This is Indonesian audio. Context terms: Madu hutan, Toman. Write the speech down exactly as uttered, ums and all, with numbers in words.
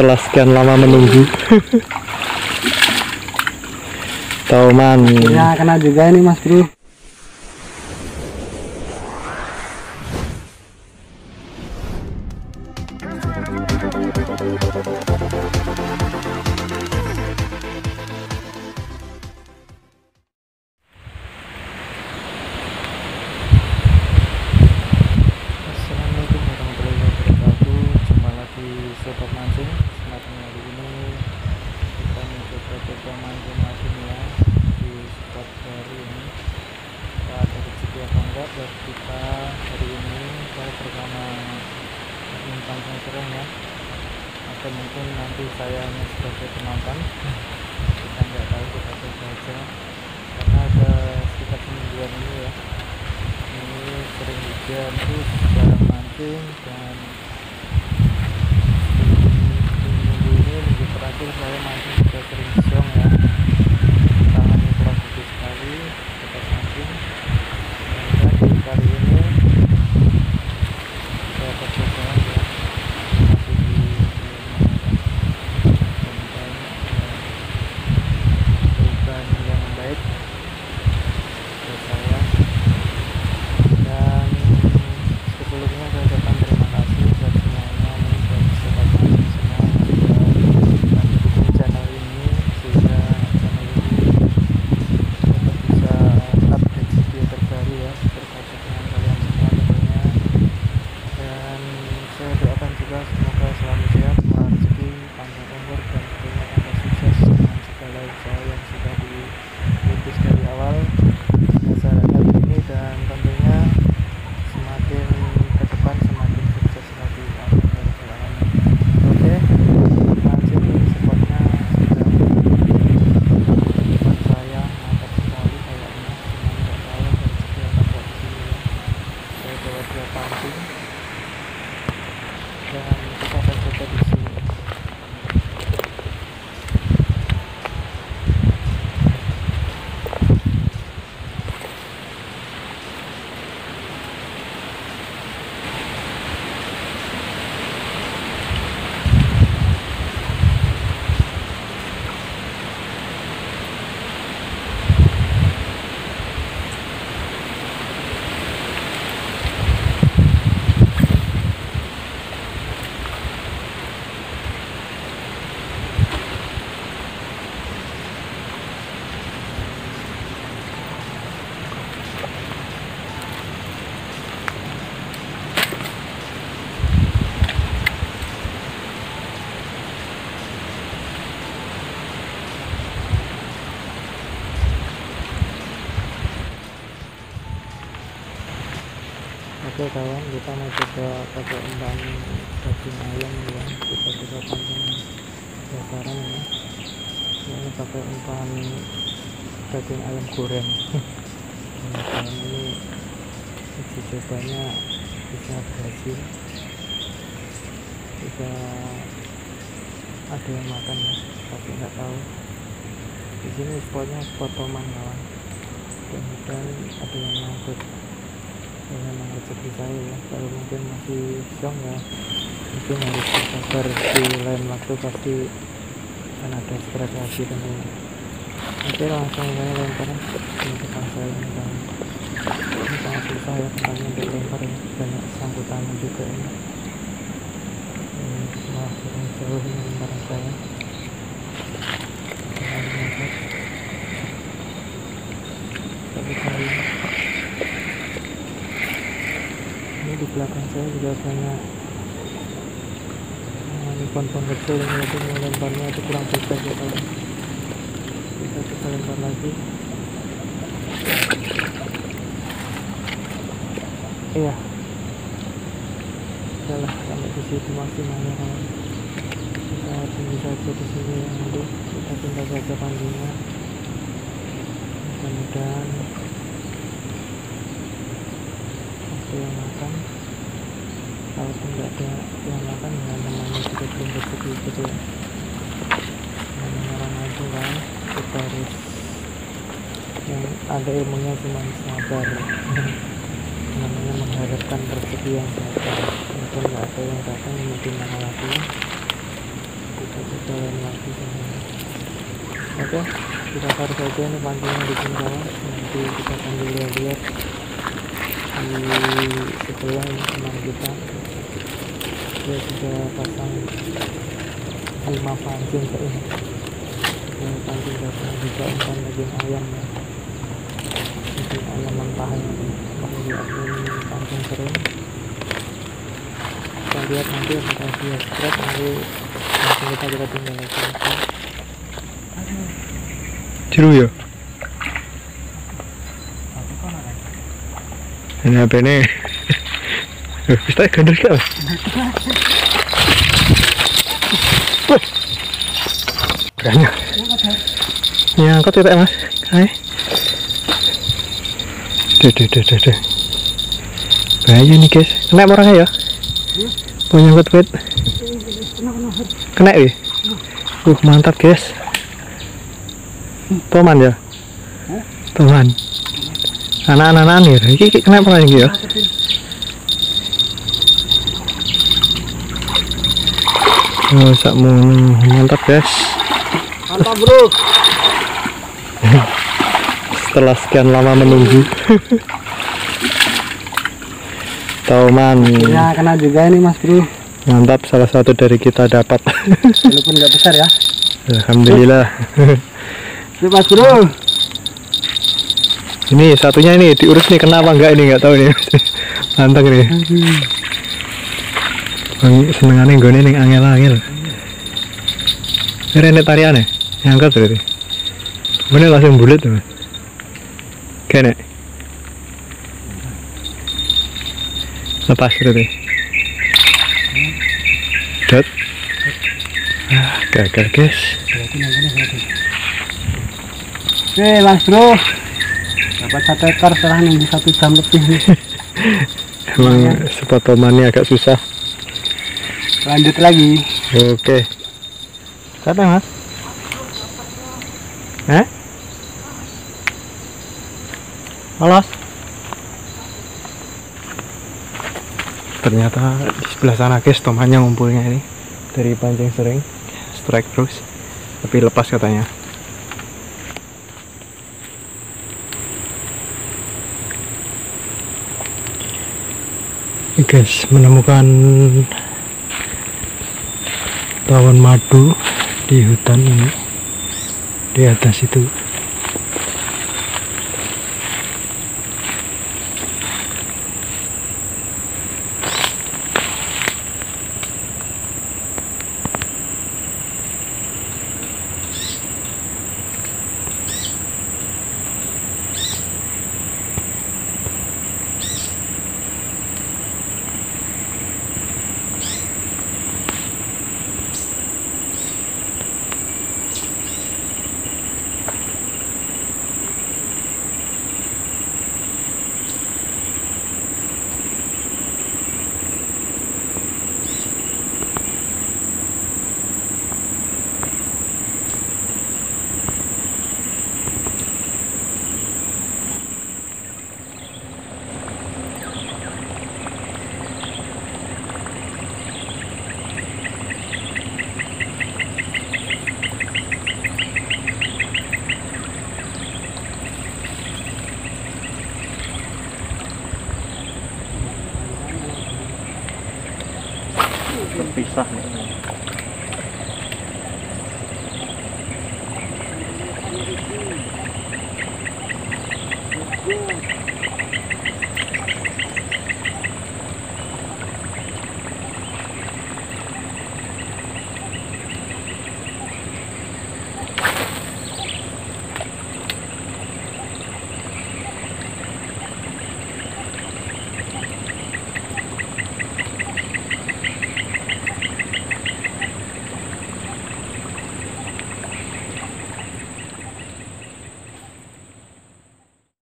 setelah sekian lama menunggu. Toman. Ya, kena juga ini, Mas Bro. Mungkin nanti saya sebagai penonton, kita nggak tahu, kita coba aja, karena ada sekitar semingguan ini ya, ini sering hujan terus jarang mancing, dan minggu ini minggu terakhir saya mancing juga sering siang ya, tangan kurang gede sekali kita mancing, dan di kali ini saya percobaan ya. Oke kawan, kita mau coba pakai umpan daging ayam ya, kita coba pancing dasaran ya, ini pakai umpan daging ayam goreng. Nah, ini uji cobanya bisa berhasil, bisa ada yang makan ya, tapi nggak tahu. Di sini spotnya spot Toman kawan, kemudian ada yang mangkut. Ini memang rezeki saya ya, kalau mungkin masih siang ya, mungkin harus bersabar, di lain waktu pasti akan ada strike lagi tentunya. Oke, langsung saya lempar ini ke saya ini kan. Ini sangat susah ya tempatnya untuk lempar ya, banyak sangkutan juga ini. Ini malah kurang jauh ini lemparan saya. Tapi kali di belakang saya juga banyak ini pon-pon kecil yang itu melemparnya itu kurang besar ya kawan, kita coba lempar lagi. Iya udahlah, sampai di situ maksimalnya kawan, kita tunggu saja di sini ya, untuk kita tinggal saja pancingnya, mudah-mudahan yang makan, kalau tidak ada yang makan ya namanya kita belum bersedih gitu ya, namanya orang itu kan kita harus yang ada ilmunya, cuma sabar ya. Namanya mengharapkan rezeki yang datang, mungkin nggak ada yang datang, mungkin mana lagi Oke, kita taruh saja ini pantingnya di sini kawan. Nanti kita akan lihat-lihat di sebelah ini teman kita. Dia sudah pasang lima pancing ke ini. Ini pancing datang juga umpan daging ayam ya. Daging ayam mentah ya. Kemudian pancing kering. Kita lihat nanti apakah dia strap, nanti pancing kita kita tinggal lagi. Jeru ya. Ini apa ini? Bisa gandul kan? Banyak. Ya, angkat ya, Mas. Hai. Duh, duh, duh, duh. Bahaya nih, guys. Kena orangnya ya? Punya kuat-kuat. Kena wih. Uh, mantap, guys. Toman ya? Toman. Anak-anak nih, ini kena apa lagi ya? Oh, sakmu mantap guys. Mantap bro. Setelah sekian lama menunggu. Toman. Ya kena juga ini mas bro. Mantap, salah satu dari kita dapat. Walaupun nggak besar ya. Alhamdulillah. Ini mas bro. Ini satunya ini diurus nih, kenapa nggak ini nggak tahu nih. Mantap nih. Senengannya gue ini angel-angel ini ini tariannya nyangkat berarti ini langsung bulat teman kayaknya lepas berarti dot ah, gagal guys. Oke mas bro dapat satu ekor setelah nunggu satu jam lebih nih. Emang spot tomannya agak susah. Lanjut lagi. Oke. Kata mas? Eh? Lolos. Ternyata di sebelah sana guys tomannya ngumpulnya ini dari pancing sering strike terus, tapi lepas katanya. Guys menemukan tawon madu di hutan ini di atas itu.